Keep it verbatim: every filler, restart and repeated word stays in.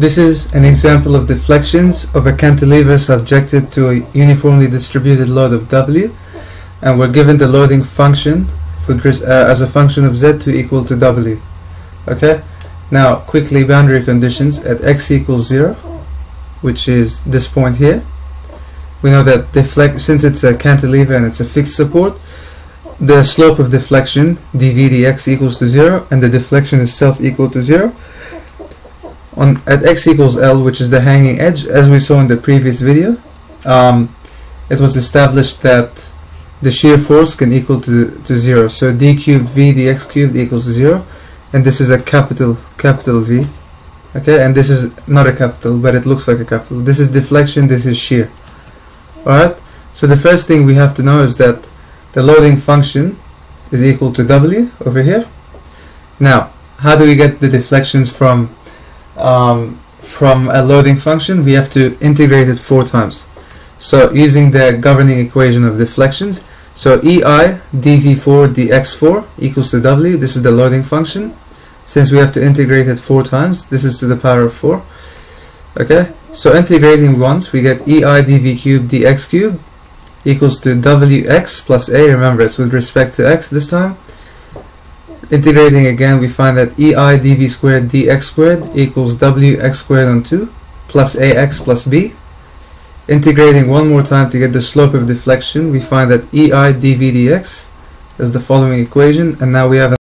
This is an example of deflections of a cantilever subjected to a uniformly distributed load of W, and we're given the loading function with, uh, as a function of Z to equal to W. Okay, now quickly boundary conditions at x equals zero, which is this point here. We know that deflect, since it's a cantilever and it's a fixed support, the slope of deflection dv dx equals to zero, and the deflection itself equal to zero. On, at x equals L, which is the hanging edge, as we saw in the previous video, um, it was established that the shear force can equal to, to zero. So d cubed v dx cubed equals to zero, and this is a capital capital V. Okay, and this is not a capital, but it looks like a capital. This is deflection, this is shear. Alright, so the first thing we have to know is that the loading function is equal to W over here. Now, how do we get the deflections from Um, from a loading function? We have to integrate it four times, so using the governing equation of deflections. So E I d v four d x four equals to W. This is the loading function. Since we have to integrate it four times, this is to the power of four. Okay, so integrating once, we get E I dv cubed dx cubed equals to W x plus A. Remember, it's with respect to x this time. Integrating again, we find that E I dv squared dx squared equals W x squared on two plus A x plus B. Integrating one more time to get the slope of deflection, we find that E I dv dx is the following equation, and now we have